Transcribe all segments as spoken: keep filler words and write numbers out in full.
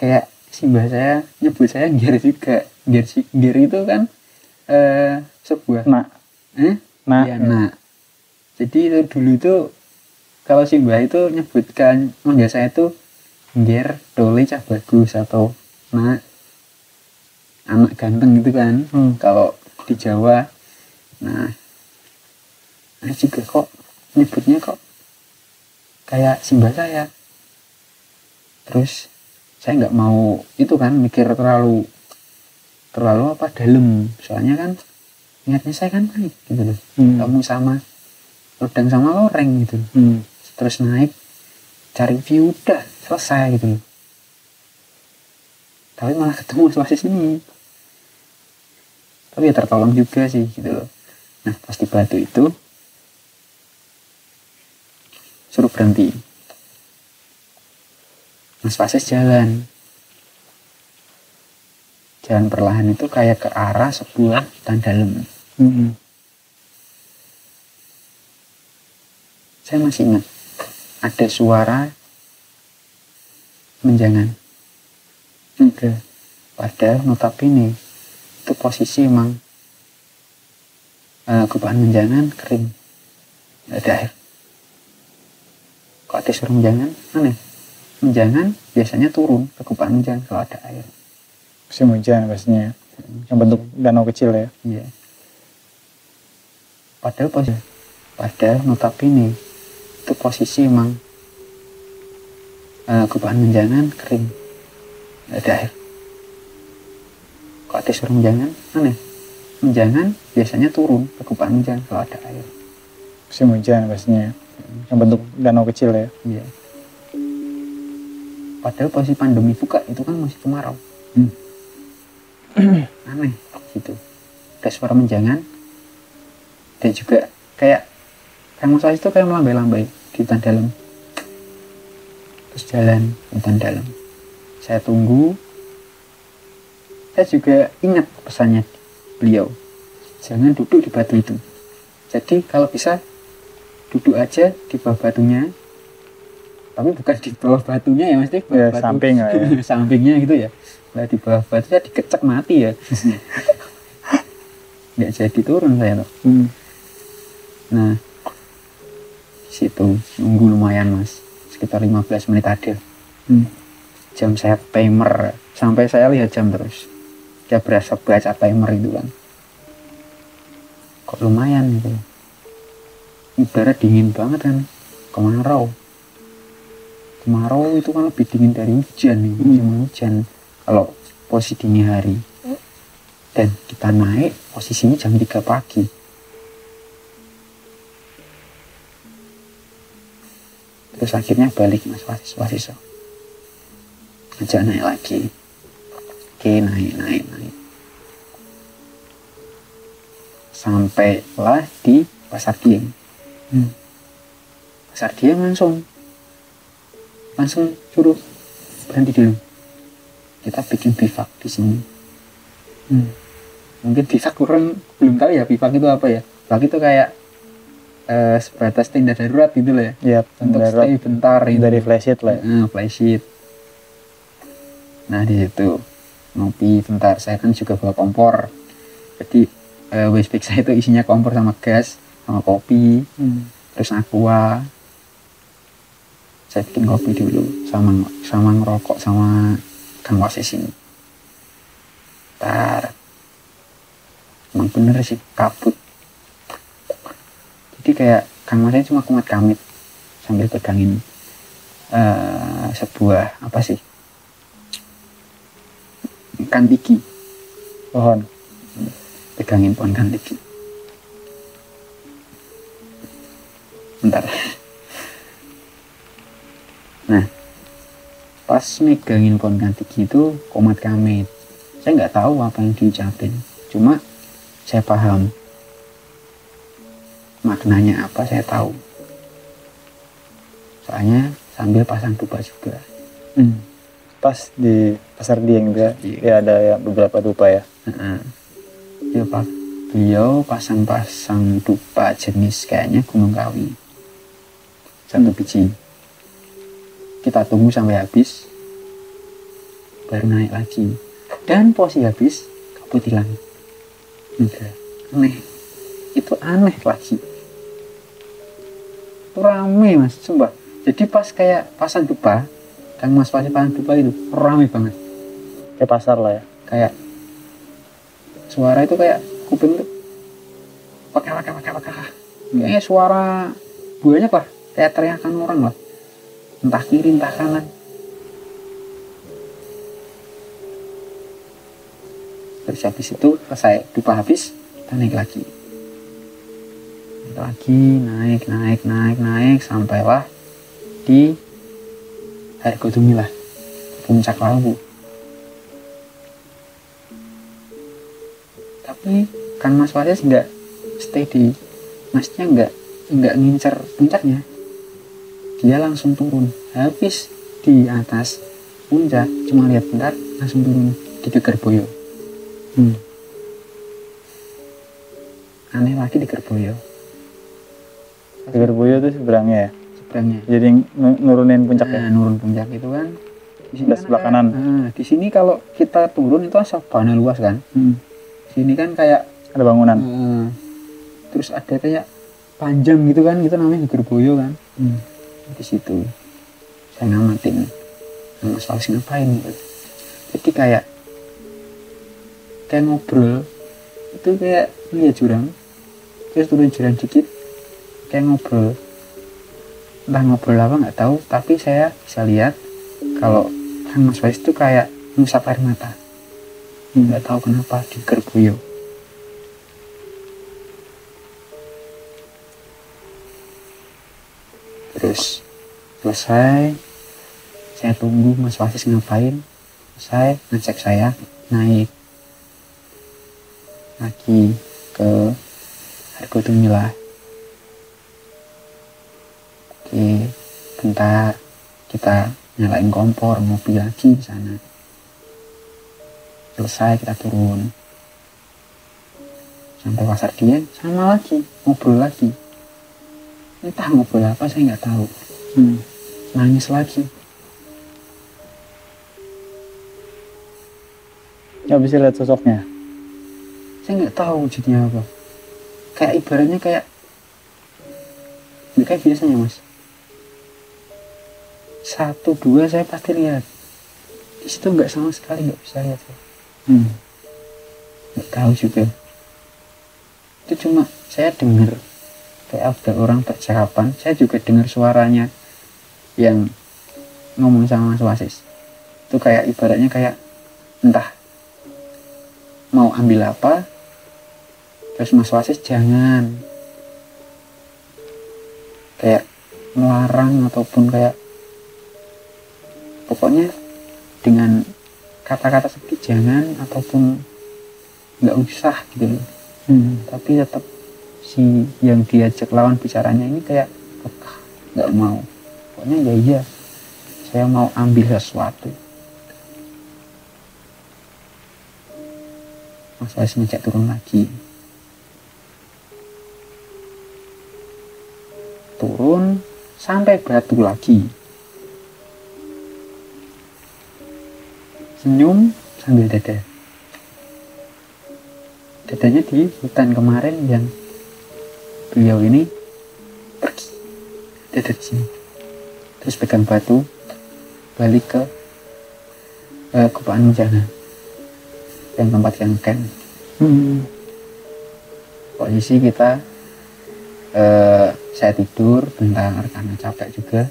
kayak simbah saya nyebut saya gear juga. Gear, gear itu kan eh, sebuah nak eh? nak ya, na. Jadi itu dulu tuh kalau simbah itu nyebutkan mangga saya tuh gear dole cah bagus atau nak anak ganteng gitu kan. hmm. Kalau di Jawa nah nah juga kok nyebutnya kok kayak simbah saya. Terus saya nggak mau itu kan mikir terlalu terlalu apa dalam, soalnya kan niatnya saya kan naik gitu loh. hmm. Kamu sama rodang sama loreng gitu. hmm. Terus naik cari view udah selesai gitu loh. Tapi malah ketemu sama sini, tapi ya tertolong juga sih gitu loh. Nah pas di batu itu suruh berhenti. Mas Fasis jalan jalan perlahan itu kayak ke arah sebuah hutan dalam. Mm-hmm. Saya masih ingat ada suara menjangan. Enggak, padahal notabene itu posisi emang uh, gumpalan menjangan kering, nggak ada air. Kok ada suara menjangan? Aneh. Menjangan biasanya turun ke gumpalan menjangan kalau ada air. Musim hujan pastinya, yang bentuk danau kecil ya. Iya. Padahal posisi, padahal notabene itu posisi emang uh, gumpalan menjangan kering, nggak ada air. Kok ada suara menjangan? Aneh. Menjangan biasanya turun ke gumpalan menjangan kalau ada air. Musim hujan pastinya, yang bentuk danau kecil ya. Iya. Padahal posisi pandemi buka itu kan masih kemarau. Hmm. Aneh gitu. Ada suara menjangan dan juga kayak kamu saya itu kayak melambai-lambai di hutan dalam. Terus jalan hutan dalam. Saya tunggu. Saya juga ingat pesannya beliau, jangan duduk di batu itu. Jadi kalau bisa duduk aja di bawah batunya, tapi bukan di bawah batunya ya mas, di bawah ya, batu. Samping ya. Sampingnya gitu ya. Nah, di bawah batunya dikecek mati ya. Nggak jadi turun saya tuh. hmm. Nah situ nunggu lumayan mas, sekitar lima belas menit ada. hmm. Jam saya timer, sampai saya lihat jam terus, dia berasa baca timer itu kan, kok lumayan gitu. Udara dingin banget kan, kemarau. Kemarau itu kan lebih dingin dari hujan nih. hmm. Hujan kalau posisi dini hari, dan kita naik posisinya jam tiga pagi. Terus akhirnya balik mas Wasis, Wasis aja naik lagi. Oke, naik naik naik sampailah di Pasar Dieng. Hmm. Pasar Dieng langsung langsung suruh berhenti dulu, kita bikin bivak di sini. hmm. Mungkin bivak kurang belum tahu ya bivak itu apa ya. Bivak itu kayak uh, sebatas tenda darurat gitu lah ya, ya untuk stay bentar gitu. Dari flysheet lah ya. Nah, flysheet. Nah di situ ngopi bentar, saya kan juga bawa kompor, jadi uh, waste saya itu isinya kompor sama gas sama kopi. hmm. Terus aqua, saya bikin kopi dulu sama sama ngerokok sama Kang Wasis ini. Bentar, emang bener sih kabut. Jadi kayak Kang Wasis cuma kumat kamit sambil pegangin uh, sebuah apa sih, kantiki, pohon, pegangin pohon kantiki. Bentar. Nah, pas megangin pohon kantiki itu komat kamit, saya nggak tahu apa yang diucapin, cuma saya paham maknanya apa, saya tahu. Soalnya sambil pasang dupa juga. Hmm. Pas di Pasar Dieng juga, ya ada ya beberapa dupa ya. Uh-huh. Dia pak, beliau pasang-pasang dupa jenis kayaknya Gunung Kawi, satu biji. Kita tunggu sampai habis. baru naik lagi. Dan posisi habis, kabut hilang. Enggak, aneh. Itu aneh lagi. Itu rame mas, sumpah. Jadi pas kayak pasar dupa, Kang Mas Fahri pasar dupa itu rame banget. Kayak pasar lah ya? Kayak suara itu kayak kuping tuh pakai pakai pakai pakai. Kayaknya suara banyak lah, kayak teriakan orang lah. Entah kiri, entah kanan. Terus habis itu selesai dupa habis, kita naik lagi. Naik lagi, naik, naik, naik, naik, sampailah di air Godumi lah, puncak Lawu. Tapi Kang Mas Faris nggak stay di masnya, nggak nggak ngincer puncaknya, dia langsung turun. Habis di atas puncak cuma lihat bentar, langsung turun di Gerboyo. Hmm. Aneh lagi di Gerboyo. Di Gerboyo itu seberangnya ya? Seberangnya. Jadi nurunin puncak nah, ya? Nurun puncak itu kan. Di sebelah kanan. Nah, di sini kalau kita turun itu sabana luas kan. Hmm. Di sini kan kayak ada bangunan. Uh, terus ada kayak panjang gitu kan, itu namanya Gerboyo kan. Hmm. Di situ saya ngamatin Mas Fauzi ngapain gitu. Jadi kayak kayak ngobrol itu, kayak lihat jurang terus turun jurang dikit, kayak ngobrol, entah ngobrol apa nggak tahu, tapi saya bisa lihat kalau Kang Mas Faiz itu kayak ngusap air mata, nggak tahu kenapa di Gerboyo. Terus selesai, saya tunggu Mas Faiz ngapain, selesai ngecek saya naik lagi ke Hargotumila lah. Oke, bentar kita nyalain kompor ngopi lagi di sana. Selesai kita turun sampai pasar dia, sama lagi ngobrol lagi. Entah ngobrol apa saya nggak tahu. Hmm, nangis lagi. Nggak bisa lihat sosoknya. Saya nggak tahu wujudnya apa, kayak ibaratnya kayak kayak biasanya mas, satu dua saya pasti lihat, di situ nggak sama sekali, nggak bisa lihat. Hmm, nggak tahu juga. Itu cuma saya dengar kayak ada orang percakapan, saya juga dengar suaranya yang ngomong sama Mas Wasis. Itu kayak ibaratnya kayak entah mau ambil apa. Terus Mas Wasis jangan kayak melarang ataupun kayak pokoknya dengan kata-kata seperti jangan ataupun nggak usah gitu loh. Hmm. Tapi tetap si yang diajak lawan bicaranya ini kayak peka, nggak mau. Pokoknya ya iya, saya mau ambil sesuatu. Mas Wasis ngecek turun lagi. Turun sampai batu lagi, senyum sambil dada. Dadanya di hutan kemarin yang beliau ini pergi, dada di sini. Terus pegang batu balik ke eh, Kupaan Jana yang tempat yang camp. Hmm. Posisi kita Uh, saya tidur bentar karena capek juga,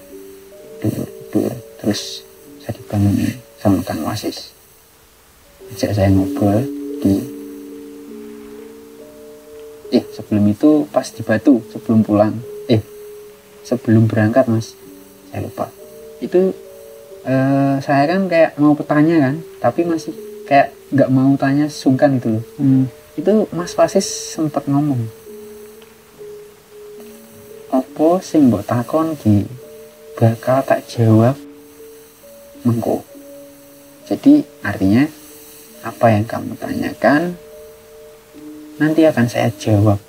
tidur tidur terus saya dibangun sama Kang Wasis, ajak saya ngobrol di eh sebelum itu pas di Batu sebelum pulang eh sebelum berangkat mas, saya lupa itu. Uh, saya kan kayak mau bertanya kan, tapi masih kayak nggak mau tanya, sungkan gitu loh. Hmm. Itu Mas Wasis sempat ngomong, opo sing mbok takon ki bakal tak jawab mengko. Jadi artinya apa yang kamu tanyakan nanti akan saya jawab.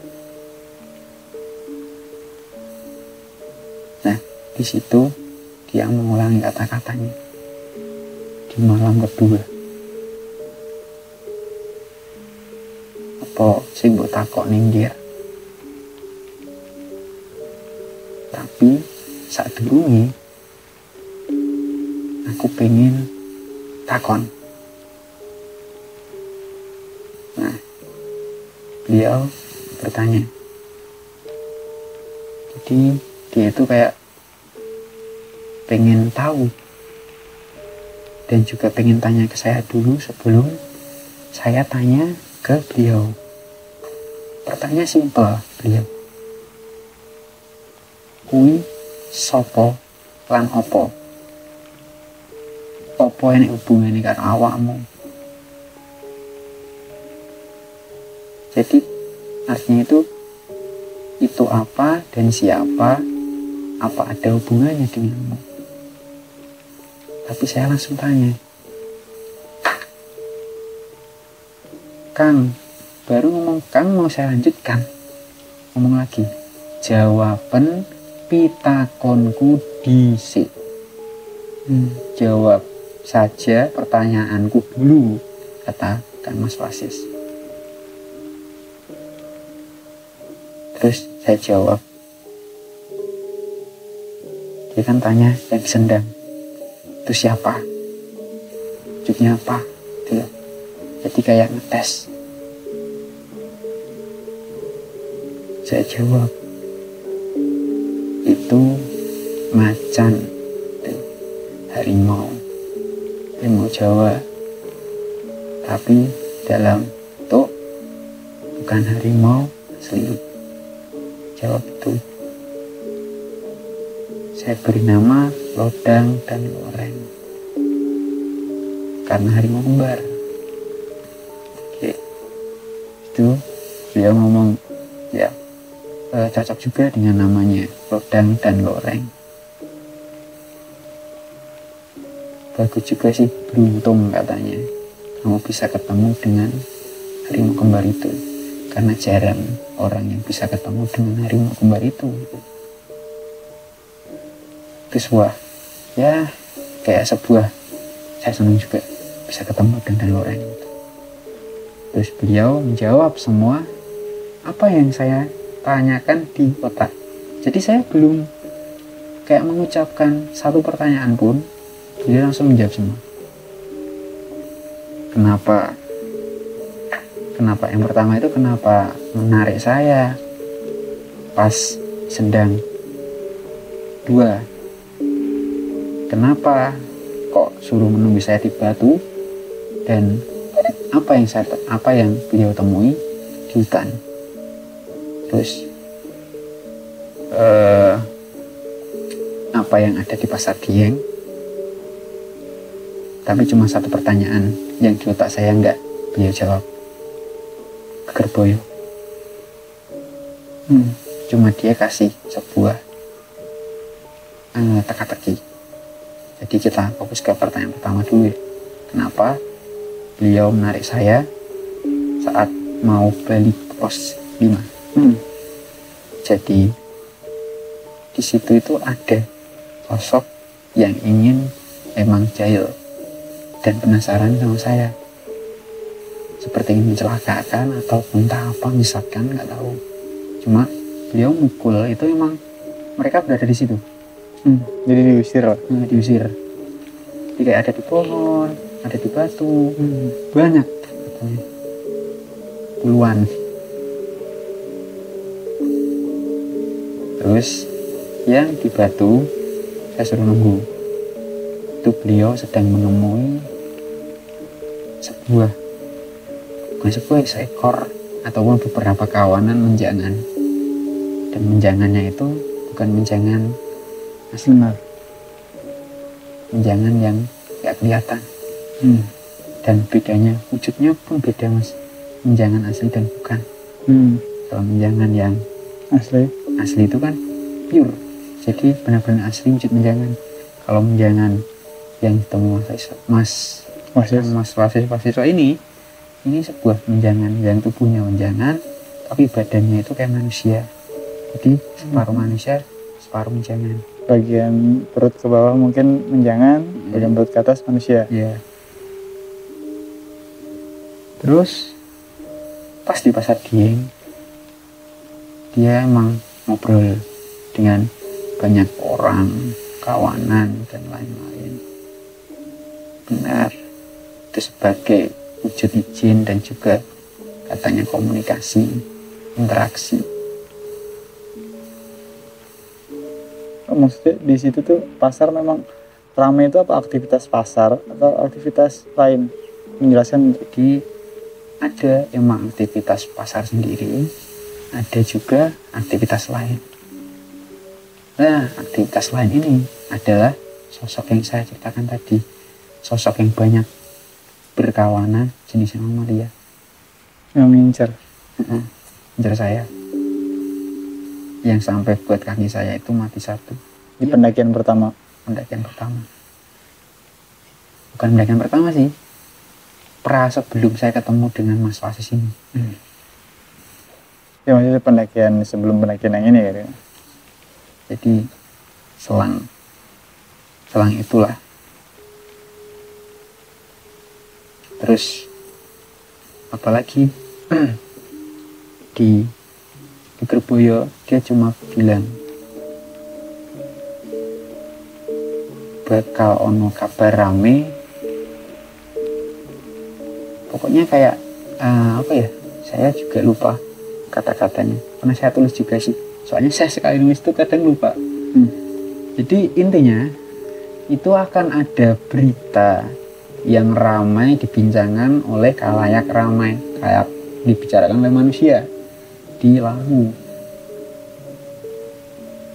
Nah, di situ dia mengulangi kata-katanya. di malam kedua. Apa sing mbok takok ning dia? Tapi saat durunge aku pengen takon. Nah, beliau bertanya. Jadi dia itu kayak pengen tahu dan juga pengen tanya ke saya dulu sebelum saya tanya ke beliau. Pertanyaan simpel beliau. Kui sopo lan opo. Opo yang hubungannya karo awakmu. Jadi artinya itu itu apa dan siapa, apa ada hubungannya denganmu. Tapi saya langsung tanya, Kang, baru ngomong Kang mau saya lanjutkan ngomong lagi. Jawaban pitakonku dhisik. Hmm, jawab saja pertanyaanku dulu, kata Kang Mas Fasis. Terus saya jawab. Dia kan tanya yang sendang. Itu siapa? Wujudnya apa? Gitu. Jadi kayak ngetes. Saya jawab. Itu macan, harimau, harimau Jawa, tapi dalam bentuk bukan harimau asli. Jawab itu. Saya beri nama lodang dan loreng karena harimau kembar. Oke, itu beliau ngomong ya. E, cocok juga dengan namanya lodang dan loreng. Bagus juga sih, beruntung katanya kamu bisa ketemu dengan harimau kembar itu, karena jarang orang yang bisa ketemu dengan harimau kembar itu. Itu sebuah ya kayak sebuah saya senang juga bisa ketemu dengan loreng. Terus beliau menjawab semua apa yang saya tanyakan di otak. Jadi saya belum kayak mengucapkan satu pertanyaan pun, dia langsung menjawab semua. Kenapa? Kenapa yang pertama itu kenapa menarik saya pas sendang? Dua, kenapa kok suruh menunggu saya di batu? Dan apa yang saya apa yang beliau temui di hutan? Terus uh, apa yang ada di pasar Dieng? Tapi cuma satu pertanyaan yang di otak saya enggak, beliau jawab Gerboyo. Hmm, cuma dia kasih sebuah uh, teka-teki. Jadi kita fokus ke pertanyaan pertama dulu ya. Kenapa beliau menarik saya saat mau balik ke pos lima? Hmm. Jadi di situ itu ada sosok yang ingin emang jahil dan penasaran sama saya, seperti ingin mencelakakan atau entah apa, misalkan nggak tahu. Cuma beliau mukul itu emang mereka berada di situ. Hmm. Jadi diusir, hmm, diusir. Tidak ada di pohon, ada di batu, hmm. banyak katanya. Puluhan. Terus yang di batu saya suruh nunggu. Itu beliau sedang menemui sebuah bukan sebuah seekor ataupun beberapa kawanan menjangan. Dan menjangannya itu bukan menjangan asli, menjangan yang nggak kelihatan. Hmm. Dan bedanya wujudnya pun beda mas. Menjangan asli dan bukan. Hmm. Kalau menjangan yang asli. Asli itu kan pure, jadi benar-benar asli wujud menjangan. Kalau menjangan yang ditemui mas wasis mas wasis wasis so ini ini sebuah menjangan yang tubuhnya menjangan tapi badannya itu kayak manusia, jadi separuh manusia separuh menjangan. bagian perut ke bawah mungkin menjangan, yeah. Bagian perut ke atas manusia. Yeah. Terus pas di pasar Dieng, dia emang ngobrol dengan banyak orang, kawanan dan lain-lain. Benar, itu sebagai wujud izin dan juga katanya komunikasi, interaksi. Maksudnya di situ tuh pasar memang ramai itu apa aktivitas pasar atau aktivitas lain? Menjelaskan. Jadi ada emang aktivitas pasar sendiri, ada juga aktivitas lain. Nah, aktivitas lain ini adalah sosok yang saya ceritakan tadi, sosok yang banyak berkawanan jenis mamalia yang mengincar, uh-uh, mengincar saya. Yang sampai buat kaki saya itu mati satu. Di ya. pendakian pertama? Pendakian pertama. Bukan pendakian pertama sih. Pra sebelum saya ketemu dengan Mas Wasis ini. Hmm. Ya maksudnya pendakian sebelum pendakian yang ini ya? Jadi selang. Selang itulah. Terus apalagi di Di Kerboyo, dia cuma bilang bakal ono kabar rame, pokoknya kayak uh, apa ya, saya juga lupa kata-katanya karena saya tulis juga sih, soalnya saya sekali nulis itu kadang lupa. hmm. Jadi intinya itu akan ada berita yang ramai dibincangan oleh kalayak ramai, kayak dibicarakan oleh manusia di Lawu.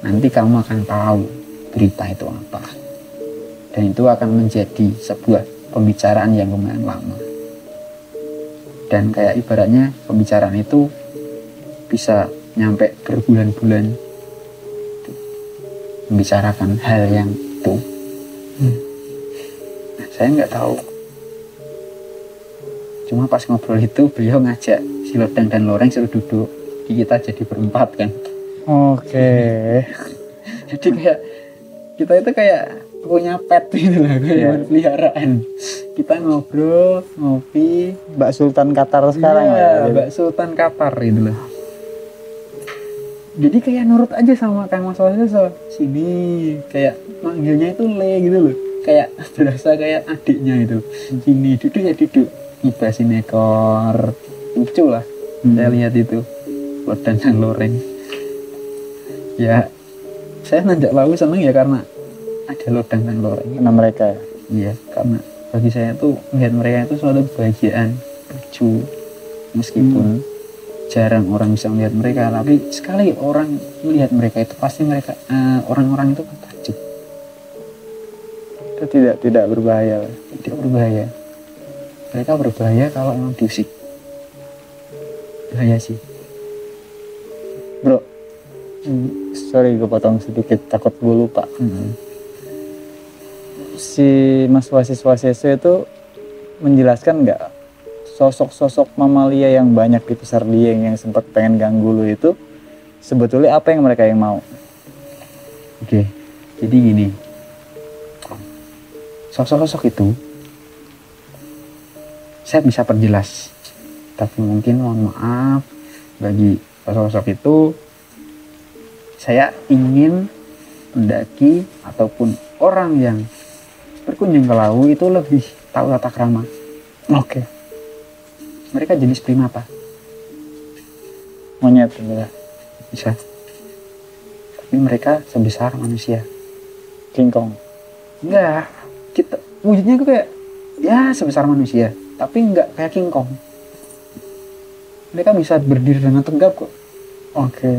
Nanti kamu akan tahu berita itu apa, dan itu akan menjadi sebuah pembicaraan yang lumayan lama, dan kayak ibaratnya pembicaraan itu bisa nyampe berbulan-bulan membicarakan hal yang itu. hmm. Nah, saya nggak tahu, cuma pas ngobrol itu beliau ngajak si Lodang dan Loreng suruh duduk, kita jadi berempat kan. Oke. Okay. Jadi kayak kita itu kayak punya pet gitu lah, yeah. Peliharaan. Kita ngobrol, ngopi. Mbak Sultan Qatar sekarang ya. Yeah, Mbak Sultan Qatar gitu lah. Jadi kayak nurut aja sama Kang Mas Wasis so. Sini kayak manggilnya itu le gitu loh. Kayak berasa kayak adiknya itu. Sini duduk ya duduk. Ngibasin ekor. Lucu lah. Hmm. Saya lihat itu. Lodang dan Loreng. Ya, saya nanjak Lawu seneng ya karena ada Lodang dan Loreng. Karena mereka ya? Iya, karena bagi saya tuh melihat mereka itu suatu kebahagiaan, lucu. Meskipun hmm. jarang orang bisa melihat mereka, tapi sekali orang melihat mereka itu pasti mereka uh, orang-orang itu takjub. Itu tidak tidak berbahaya. Tidak berbahaya. Mereka berbahaya kalau emang diusik. Bahaya sih. Bro, sorry gue potong sedikit, takut gue lupa. Mm-hmm. Si Mas Wasis-Wasis itu menjelaskan nggak sosok-sosok mamalia yang banyak di pasar Dieng yang sempat pengen ganggu lu itu sebetulnya apa yang mereka yang mau? Oke, jadi gini, sosok-sosok itu saya bisa perjelas, tapi mungkin mohon maaf bagi sosok-sosok itu, saya ingin pendaki ataupun orang yang berkunjung ke Lawu itu lebih tahu tata krama. Oke. Okay. Mereka jenis primata. Monyet juga bisa. Tapi mereka sebesar manusia. King Kong. Enggak. Kita wujudnya itu kayak ya sebesar manusia, tapi enggak kayak King Kong. Mereka bisa berdiri dengan tegap kok. Oke. Okay.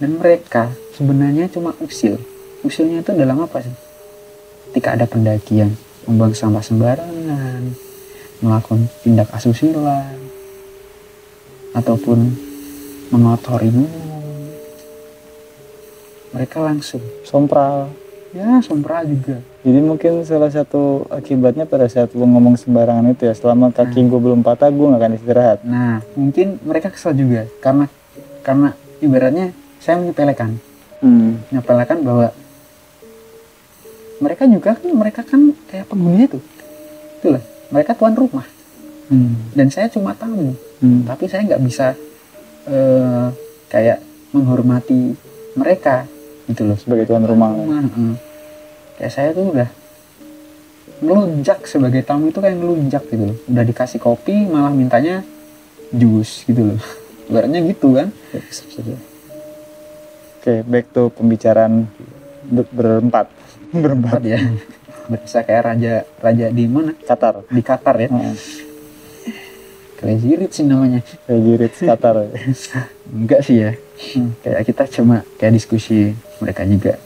Dan mereka sebenarnya cuma usil. Usilnya itu dalam apa sih? Ketika ada pendakian, membuang sampah sembarangan, melakukan tindak asusila, ataupun mengotori minum, mereka langsung sompral. Ya, sompral juga. Jadi mungkin salah satu akibatnya pada saat gue ngomong sembarangan itu ya, selama kaki nah. gue belum patah, gue gak akan istirahat. Nah, mungkin mereka kesel juga, karena karena ibaratnya saya menyepelekan. hmm, menyampaikan bahwa mereka juga kan mereka kan kayak penghuni itu, itulah mereka tuan rumah, hmm. dan saya cuma tamu, hmm. tapi saya nggak bisa uh, kayak menghormati mereka gitu loh sebagai tuan rumah. rumah. Hmm. Kayak saya tuh udah ngelunjak sebagai tamu, itu kayak ngelunjak gitu loh, udah dikasih kopi malah mintanya jus gitu loh, ibaratnya gitu kan. Oke, back to pembicaraan ber berempat berempat ya, berasa kayak raja raja di mana, Qatar, di Qatar ya. hmm. Crazy Rich sih namanya, Crazy Rich Qatar. Enggak sih ya, hmm. kayak kita cuma kayak diskusi, mereka juga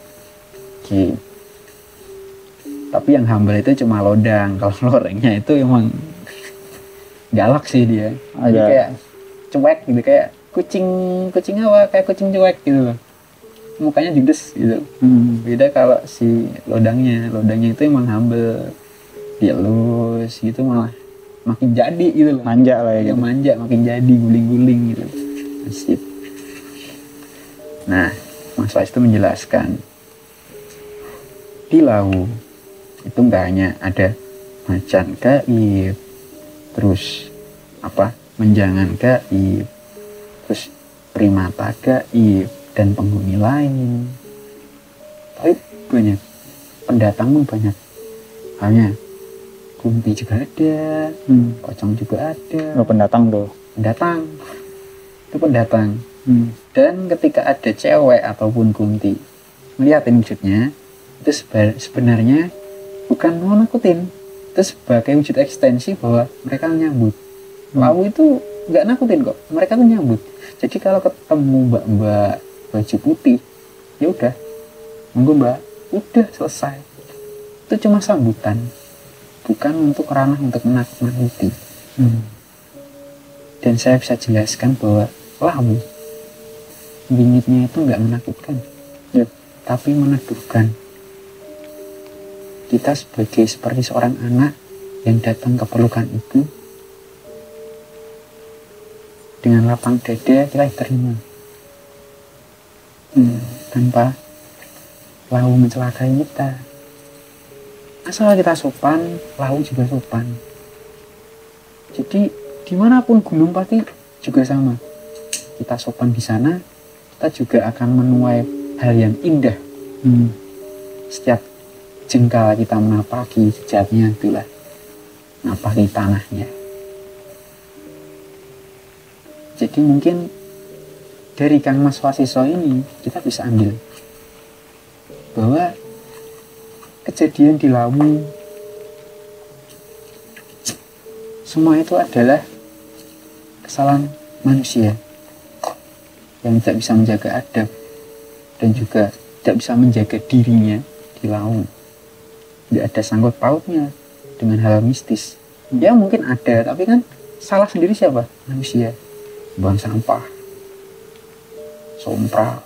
kayak, tapi yang humble itu cuma lodang, kalau lorengnya itu emang galak sih dia. Jadi yeah. kayak cuek gitu, kayak kucing, kucing apa, kayak kucing cuek gitu loh. Mukanya judes gitu. Hmm. Beda kalau si lodangnya, lodangnya itu emang humble, dia lus gitu malah makin jadi gitu loh. Manja lah ya gitu. Manja, makin jadi, guling-guling gitu. Asik. Nah, Mas Faiz itu menjelaskan di Lawu itu nggak hanya ada macan gaib, terus apa menjangan gaib, terus primata gaib dan penghuni lain, tapi banyak pendatang pun banyak, hanya kunti juga ada, hmm. pocong juga ada. Oh, pendatang loh, pendatang itu pendatang. hmm. Dan ketika ada cewek ataupun kunti melihatin wujudnya itu sebenarnya bukan mau nakutin, itu sebagai wujud ekstensi bahwa mereka nyambut. hmm. Lawu itu nggak nakutin kok, mereka tuh nyambut. Jadi kalau ketemu mbak-mbak baju putih, ya udah, monggo mbak, udah selesai. Itu cuma sambutan, bukan untuk ranah untuk menakut-nakuti. hmm. Dan saya bisa jelaskan bahwa Lawu bingitnya itu nggak menakutkan, yep. tapi meneduhkan. Kita sebagai seperti seorang anak yang datang ke pelukan ibu dengan lapang dada, kita diterima hmm, tanpa Lawu mencelakai kita. Asal kita sopan, Lawu juga sopan. Jadi dimanapun gunung pasti juga sama, kita sopan di sana, kita juga akan menuai hal yang indah. hmm. Setiap jengkal kita menapaki jejaknya, itulah menapaki tanahnya. Jadi mungkin dari Kang Mas Wasiso ini kita bisa ambil bahwa kejadian di Lawu semua itu adalah kesalahan manusia yang tidak bisa menjaga adab dan juga tidak bisa menjaga dirinya di Lawu. Nggak ada sangkut pautnya dengan hal mistis. Ya mungkin ada, tapi kan salah sendiri siapa? Manusia. Buang sampah, sompral,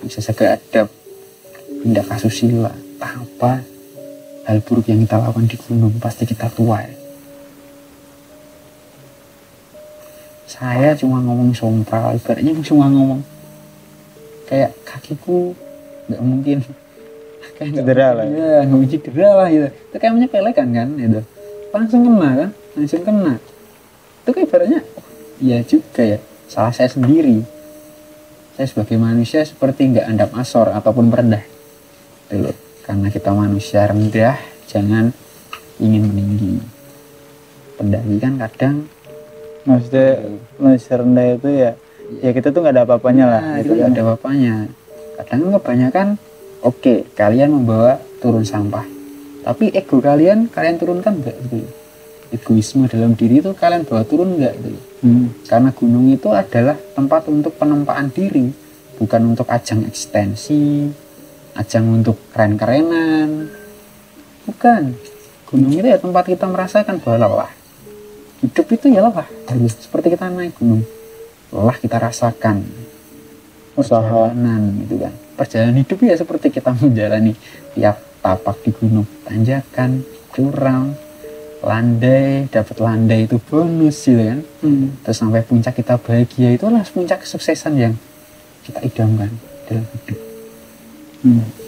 bisa segera adab, pindah kasusila, apa hal buruk yang kita lakukan di gunung pasti kita tuai. Saya cuma ngomong sompral, ibaratnya cuma ngomong kayak kakiku nggak mungkin kayak cedera lah, ya nggak cedera lah gitu. Itu kayak menyepelekan kan itu, langsung kena kan, langsung kena. Itu kayak ibaratnya, ya juga ya, salah saya sendiri. Saya sebagai manusia seperti nggak andap asor ataupun merendah, gitu loh. Karena kita manusia rendah, jangan ingin meninggi. Pendaki kan kadang, maksudnya manusia rendah itu ya, ya kita tuh nggak ada apa-apanya nah, lah. Gitu nggak ada apa-apanya. Kadang kebanyakan. Oke, kalian membawa turun sampah, tapi ego kalian, kalian turunkan enggak gitu. Egoisme dalam diri itu kalian bawa turun enggak gitu. Hmm. Karena gunung itu adalah tempat untuk penempaan diri, bukan untuk ajang eksistensi, ajang untuk keren-kerenan. Bukan. Gunung itu ya tempat kita merasakan bahwa lelah. Hidup itu ya lelah. Seperti kita naik gunung, lelah kita rasakan. Perjalanan gitu kan. Perjalanan hidup ya seperti kita menjalani tiap tapak di gunung, tanjakan, curam, landai, dapat landai itu bonus gitu kan. Hmm. Terus sampai puncak kita bahagia, itulah puncak kesuksesan yang kita idamkan dalam hidup.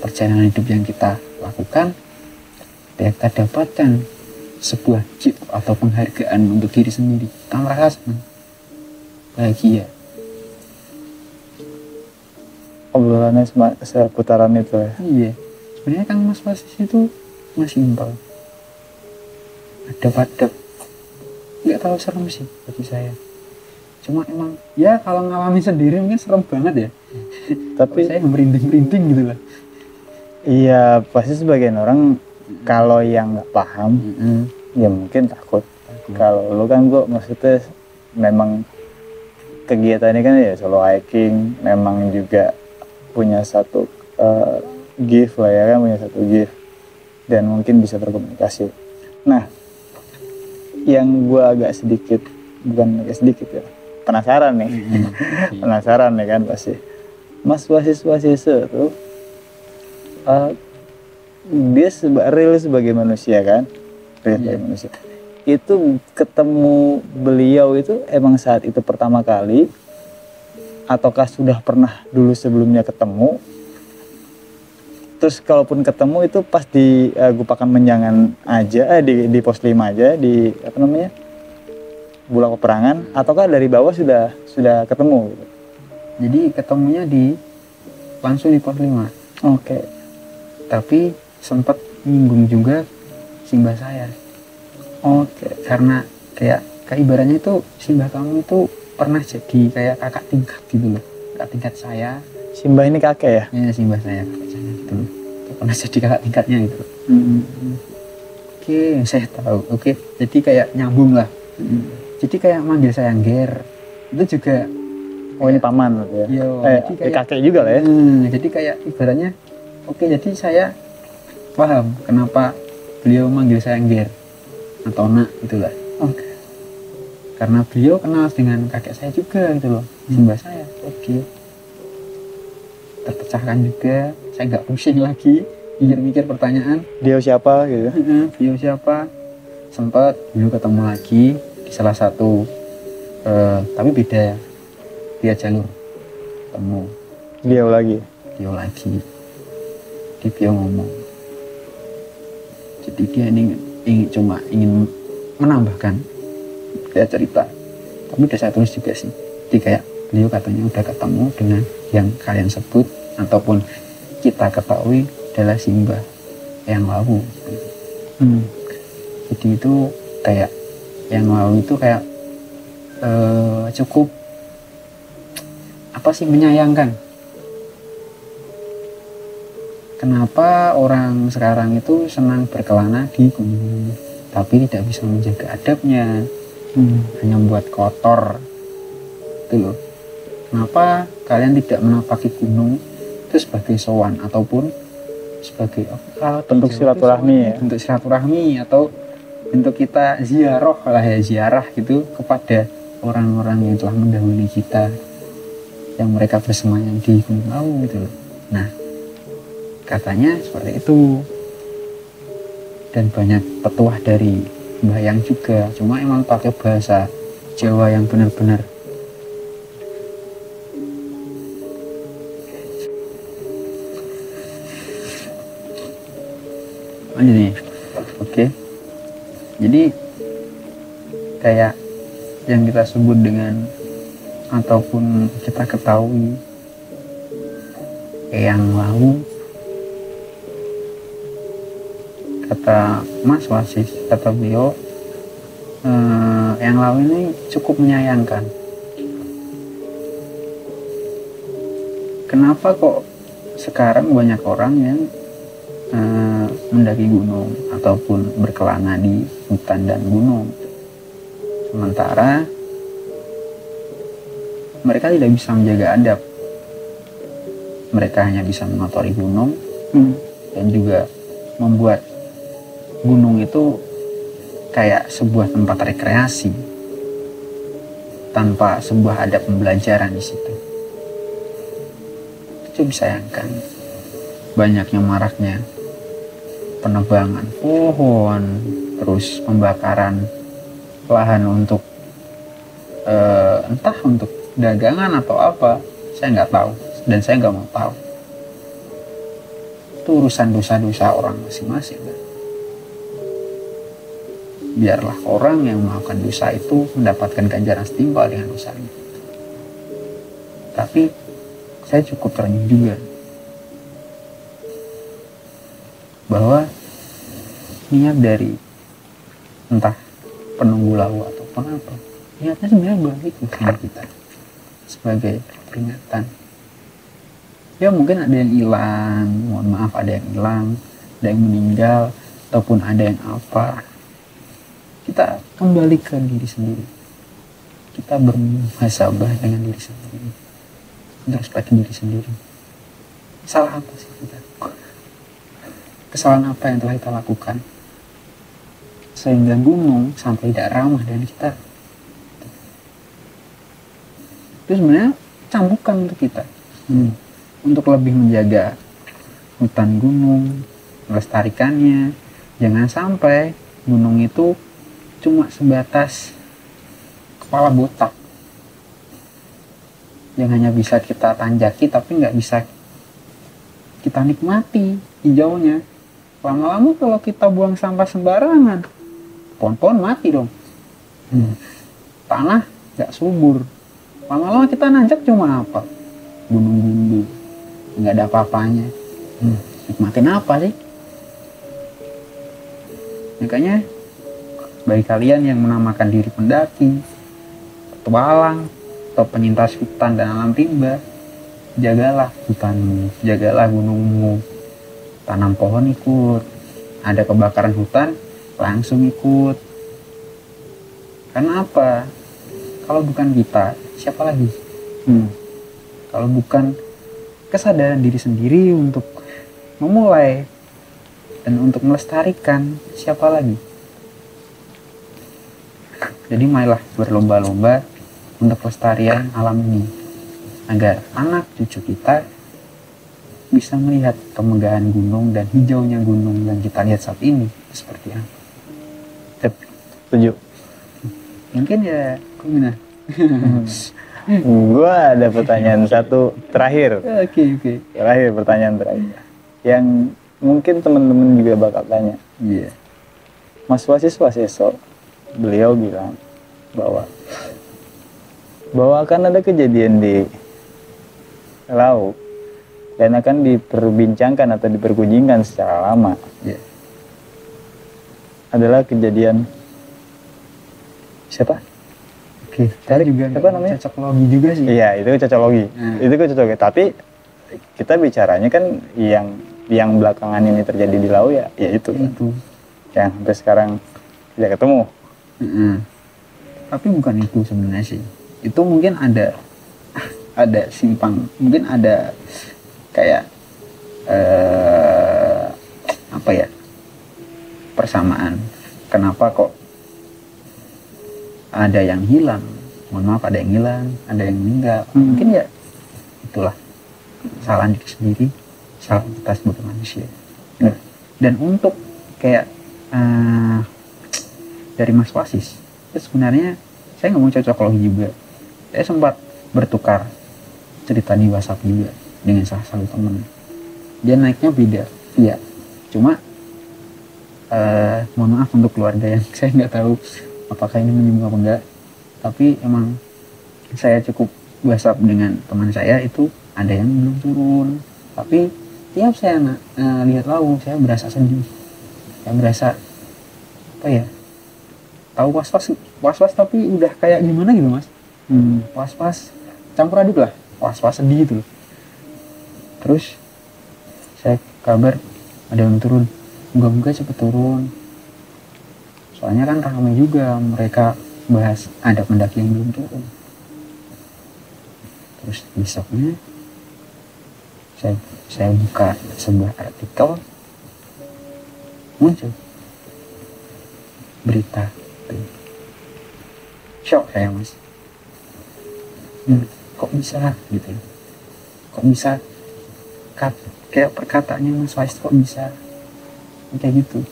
perjalanan hidup yang kita lakukan, kita dapatkan sebuah gift atau penghargaan untuk diri sendiri. Kita merasa senang, bahagia. Obrolannya seputaran itu ya? Iya. Sebenarnya Kang Mas Wasis itu masih simpel. Adep-adep. Nggak terlalu serem sih bagi saya. Cuma emang ya kalau ngalami sendiri mungkin serem banget ya. Tapi saya merinding-merinding gitu lah. Iya, pasti sebagian orang kalau yang nggak paham, mm-hmm. ya mungkin takut. Mm-hmm. Kalau lu kan gua maksudnya memang kegiatannya kan ya solo hiking, memang juga punya satu uh, gift lah ya kan, punya satu gift dan mungkin bisa berkomunikasi. Nah, yang gua agak sedikit bukan agak sedikit ya penasaran nih, mm-hmm. penasaran ya kan pasti. Mas Wasis-Wasise tuh. Uh, dia seba, real sebagai manusia kan, real sebagai yeah. manusia. Itu ketemu beliau itu emang saat itu pertama kali, ataukah sudah pernah dulu sebelumnya ketemu? Terus kalaupun ketemu itu pas di uh, Gupakan Menjangan aja, eh, di, di pos lima aja, di apa namanya Bulak Peperangan, ataukah dari bawah sudah sudah ketemu? Gitu? Jadi ketemunya di langsung di pos lima. Oke. Okay. Tapi sempat nyinggung juga simbah saya. Oke, karena kayak kayak ibaratnya itu simbah kamu itu pernah jadi kayak kakak tingkat gitu loh. Kakak tingkat saya. Simbah ini kakek ya? Iya, simbah saya kakak saya gitu loh. Pernah jadi kakak tingkatnya gitu. Mm-hmm. Oke, saya tahu. Oke, jadi kayak nyambung lah. Mm-hmm. Jadi kayak manggil saya Angger. Itu juga oh kayak, ini paman ya. Iya, eh, kayak kakek juga lah ya. Hmm, jadi kayak ibaratnya oke, jadi saya paham kenapa beliau manggil saya Angger atau Nak gitulah. Oke. Karena beliau kenal dengan kakek saya juga gitu loh, simbah hmm. saya. Oke. Terpecahkan juga, saya nggak pusing lagi mikir-mikir pertanyaan. Dia siapa gitu? Dia siapa? Sempat beliau ketemu lagi di salah satu, eh, tapi beda dia jalur ketemu. Dia lagi. Dia lagi. Dia ngomong, jadi dia ini ingin cuma ingin menambahkan dia cerita, tapi udah saya tulis juga sih. Jadi kayak beliau katanya udah ketemu dengan yang kalian sebut ataupun kita ketahui adalah simbah yang lawu. Hmm. Jadi itu kayak yang lawu itu kayak eh, cukup apa sih menyayangkan. Kenapa orang sekarang itu senang berkelana di gunung, tapi tidak bisa menjaga adabnya, hmm. hanya membuat kotor, itu loh. Kenapa kalian tidak menapaki gunung itu sebagai sowan ataupun sebagai oh, bentuk silaturahmi ya? Bentuk silaturahmi atau bentuk kita ziarah lah ya, ziarah gitu kepada orang-orang yang telah mendahului kita, yang mereka bersemayam di Gunung Lawu gitu loh. Nah. Katanya seperti itu dan banyak petuah dari bayang juga, cuma emang pakai bahasa Jawa yang benar-benar. Oh, jadi, oke. Jadi kayak yang kita sebut dengan ataupun kita ketahui yang lalu. Kata Mas Wasis, kata beliau, eh, yang lalu ini cukup menyayangkan. Kenapa kok sekarang banyak orang yang eh, mendaki gunung ataupun berkelana di hutan dan gunung, sementara mereka tidak bisa menjaga adab. Mereka hanya bisa mengotori gunung hmm. dan juga membuat gunung itu kayak sebuah tempat rekreasi tanpa sebuah adab pembelajaran di situ. Itu disayangkan. Banyaknya maraknya penebangan pohon, terus pembakaran lahan untuk eh, entah untuk dagangan atau apa, saya nggak tahu dan saya nggak mau tahu. itu urusan dosa-dosa orang masing-masing. Biarlah orang yang melakukan dosa itu mendapatkan ganjaran setimpal dengan dosanya. Tapi saya cukup terenyuh juga bahwa niat dari entah penunggu lau atau pengapa, niatnya sebenarnya baik buat kita sebagai peringatan. Ya mungkin ada yang hilang, mohon maaf, ada yang hilang, ada yang meninggal, ataupun ada yang apa. Kita kembali ke diri sendiri. Kita bermuhasabah dengan diri sendiri. Introspeksi diri sendiri. Salah apa sih kita? Kesalahan apa yang telah kita lakukan? Sehingga gunung sampai tidak ramah dengan kita. Itu sebenarnya cambukan untuk kita. Hmm. Untuk lebih menjaga hutan gunung, melestarikannya. Jangan sampai gunung itu cuma sebatas kepala botak yang hanya bisa kita tanjaki tapi nggak bisa kita nikmati hijaunya. Lama-lama kalau kita buang sampah sembarangan, pohon-pohon mati dong. hmm. Tanah nggak subur. Lama-lama kita nanjak cuma apa? Gunung-gunung, nggak ada apa-apanya. hmm. Nikmatin apa sih? Makanya bagi kalian yang menamakan diri pendaki, petualang, atau penyintas hutan dan alam rimba, jagalah hutanmu, jagalah gunungmu. Tanam pohon ikut, ada kebakaran hutan langsung ikut. Karena apa? Kalau bukan kita, siapa lagi? hmm. Kalau bukan kesadaran diri sendiri untuk memulai dan untuk melestarikan, siapa lagi? Jadi marilah berlomba-lomba untuk pelestarian alam ini, agar anak cucu kita bisa melihat kemegahan gunung dan hijaunya gunung yang kita lihat saat ini seperti apa. Setuju. Mungkin ya Kumina. Gue ada pertanyaan satu terakhir. Oke, okay, oke. Okay. Terakhir, pertanyaan terakhir. Yang mungkin teman-teman juga bakal tanya. Iya. Yeah. Mas Wasiswa Seso, beliau bilang bahwa bahwa akan ada kejadian di laut dan akan diperbincangkan atau dipergunjingkan secara lama. Yeah. Adalah kejadian siapa? Oke, okay. Juga apa namanya? Cocokologi juga sih. Iya, itu cocokologi. Hmm. Itu cocokologi. Tapi kita bicaranya kan yang yang belakangan ini terjadi di laut ya, ya itu. Itu. Yang sampai sekarang tidak ketemu. Hmm. Tapi bukan itu sebenarnya sih. Itu mungkin ada ada simpang, mungkin ada kayak eh, apa ya? Persamaan. Kenapa kok ada yang hilang, mohon maaf, ada yang hilang, ada yang meninggal. hmm. Mungkin ya itulah kesalahan diri sendiri, kesalahan kita sebagai manusia. hmm. Dan untuk kayak uh, dari Mas Wasis itu sebenarnya saya nggak mau cocokologi juga. Saya sempat bertukar cerita di WhatsApp juga dengan salah satu temen. Dia naiknya beda, iya, cuma uh, mohon maaf untuk keluarga yang saya nggak tahu apakah ini menyinggung apa enggak, tapi emang saya cukup WhatsApp dengan teman saya itu ada yang belum turun, tapi tiap saya na- uh, lihat laut saya berasa sedih, saya berasa apa ya, tahu was-was, was-was tapi udah kayak gimana gitu mas, hmm, was-was campur aduk lah, was-was sedih gitu. Terus saya kabar ada yang turun, moga-moga cepet turun. Soalnya kan ramai juga mereka bahas ada pendaki yang belum turun. Terus besoknya saya, saya buka sebuah artikel, muncul berita itu. Shock saya mas. Hmm, kok bisa gitu? Kok bisa kat, kayak perkataannya Mas Wais, kok bisa kayak gitu?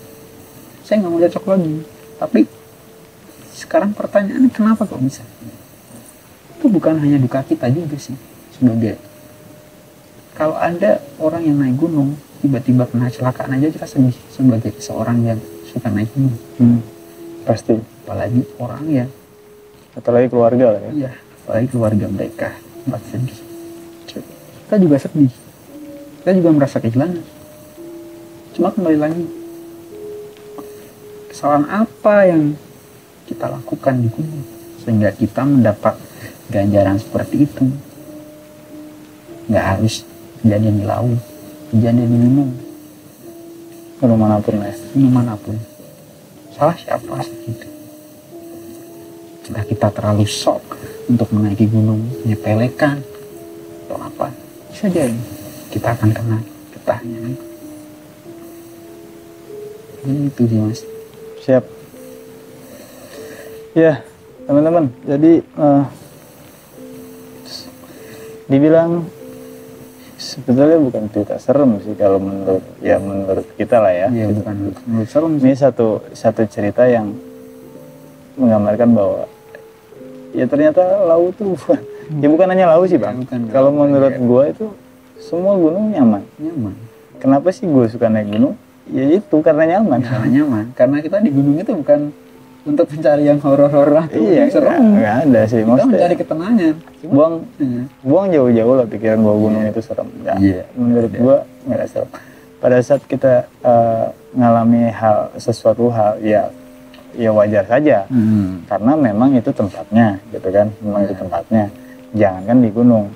Saya nggak mau cocok lagi. Tapi sekarang pertanyaannya kenapa kok bisa? Itu bukan hanya duka kita juga sih sebagai. Kalau ada orang yang naik gunung tiba-tiba kena celakaan aja kita sedih sebagai seorang yang suka naik gunung. Hmm. Pasti. Apalagi orang ya. Apalagi keluarga lah ya. Iya, apalagi keluarga mereka. Buat sedih. Kita juga sedih. Kita juga merasa kehilangan. Cuma kembali lagi. Kesalahan apa yang kita lakukan di gunung sehingga kita mendapat ganjaran seperti itu? Nggak harus kejadian di laut, kejadian di gunung, gunung manapun lah, gunung manapun. Salah siapa sih itu? Jika kita terlalu sok untuk menaiki gunung, menyepelekan atau apa, bisa jadi kita akan kena getahnya. Ini itu sih mas. Siap. Ya teman-teman, jadi uh, dibilang sebetulnya bukan cerita serem sih kalau menurut ya menurut kita lah ya, ya bukan menurut serem sih. Ini satu satu cerita yang menggambarkan bahwa ya ternyata laut tuh bukan hmm. ya bukan hanya laut sih bang. Ya, kalau menurut ya. Gua itu semua gunung nyaman. Nyaman. Kenapa sih gua suka naik gunung? Ya itu karena nyaman. Karena nyaman. Karena kita di gunung itu bukan untuk mencari yang horor-horor tuh iya, serem. Enggak ada sih. Kita maksudnya mencari ketenangan. Cuma, buang, iya. buang jauh-jauh lah pikiran bahwa gunung iya. itu serem. Enggak. Iya, menurut iya. gua nggak ada serem. Pada saat kita uh, ngalami hal sesuatu hal ya, ya wajar saja. Hmm. Karena memang itu tempatnya, gitu kan? Memang iya. itu tempatnya. Jangankan di gunung,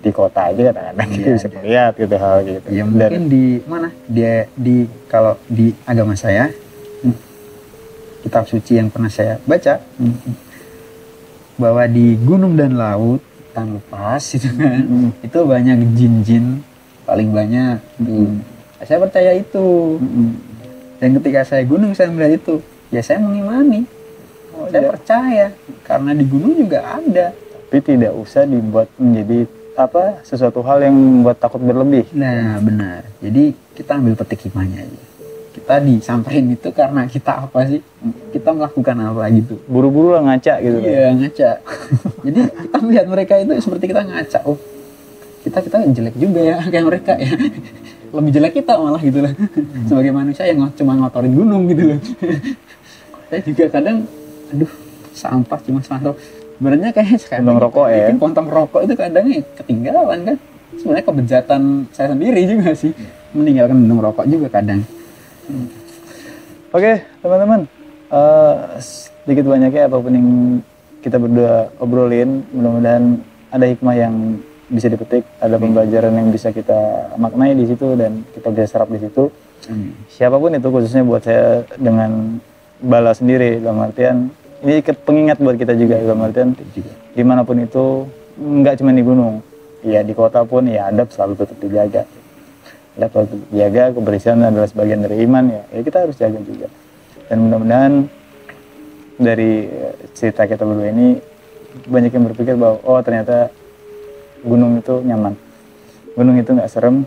di kota aja kadang-kadang iya, bisa melihat gitu hal gitu. Ya, mungkin Dan, di mana? Dia di kalau di agama saya. Kitab suci yang pernah saya baca mm-hmm. bahwa di gunung dan laut hutan lepas itu kan mm-hmm. itu banyak jin-jin paling banyak mm-hmm. saya percaya itu mm-hmm. dan ketika saya gunung saya melihat itu ya saya mengimani oh, saya ya. percaya karena di gunung juga ada, tapi tidak usah dibuat menjadi apa sesuatu hal yang membuat takut berlebih. Nah benar, jadi kita ambil petik hikmahnya aja. Kita disamperin itu karena kita apa sih? Kita melakukan apa gitu? Buru-buru lah ngaca gitu. Iya, kan? Ngaca. Jadi kita melihat mereka itu seperti kita ngaca. Oh, kita kita jelek juga ya kayak mereka ya. Lebih jelek kita malah gitu lah. Sebagai manusia yang cuma ngotorin gunung gitu loh. Saya juga kadang, aduh, sampah cuma sampah. Sebenarnya kayak sekarang rokok ya. Kontong rokok itu kadangnya ketinggalan kan. Sebenarnya kebejatan saya sendiri juga sih. Meninggalkan gunung rokok juga kadang. Hmm. Oke okay, teman-teman, uh, sedikit banyaknya apapun yang kita berdua obrolin, mudah-mudahan ada hikmah yang bisa dipetik, ada hmm. pembelajaran yang bisa kita maknai di situ dan kita bisa serap di situ. Hmm. Siapapun itu, khususnya buat saya dengan bala sendiri, dalam artian ini pengingat buat kita juga, dalam artian dimanapun itu, nggak cuma di gunung, ya di kota pun ya adab selalu tetap dijaga. Dapat jaga, kebersihan adalah sebagian dari iman ya, ya kita harus jaga juga. Dan mudah-mudahan dari cerita kita berdua ini banyak yang berpikir bahwa oh ternyata gunung itu nyaman, gunung itu nggak serem.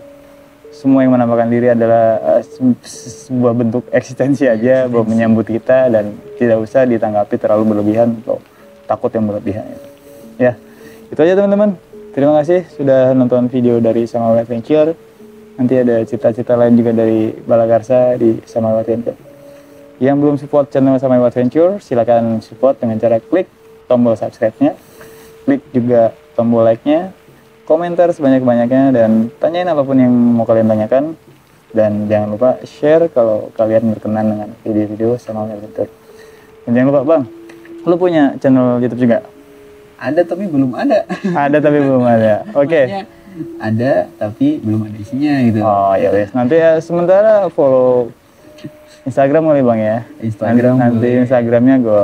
Semua yang menambahkan diri adalah uh, se sebuah bentuk eksistensi aja bahwa menyambut kita dan tidak usah ditanggapi terlalu berlebihan atau takut yang berlebihan. Ya, itu aja teman-teman. Terima kasih sudah nonton video dari Samawe Adventure. Nanti ada cerita-cerita lain juga dari Balakarsa di Samawe Adventure. Yang belum support channel Samawe Adventure, silakan support dengan cara klik tombol subscribe-nya, klik juga tombol like-nya, komentar sebanyak-banyaknya, dan tanyain apapun yang mau kalian tanyakan. Dan jangan lupa share kalau kalian berkenan dengan video-video Samawe Adventure. Dan jangan lupa bang, lu punya channel YouTube juga? Ada tapi belum ada. Ada tapi belum ada, oke. Okay. Ada tapi belum ada isinya gitu. Oh ya wes, nanti ya sementara follow Instagram kali bang ya. Instagram nanti, nanti Instagramnya gue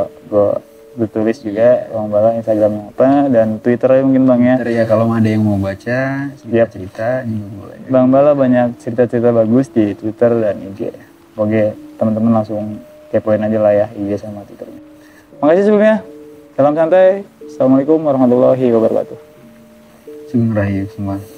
gue tulis juga bang Bala Instagramnya apa dan Twitternya mungkin bang ya. Twitter ya kalau ada yang mau baca cerita cerita juga boleh. Bang Bala banyak cerita cerita bagus di Twitter dan I G. Oke teman-teman langsung kepoin aja lah ya I G sama Twitternya. Makasih sebelumnya. Salam santai. Assalamualaikum warahmatullahi wabarakatuh. Terima kasih semua.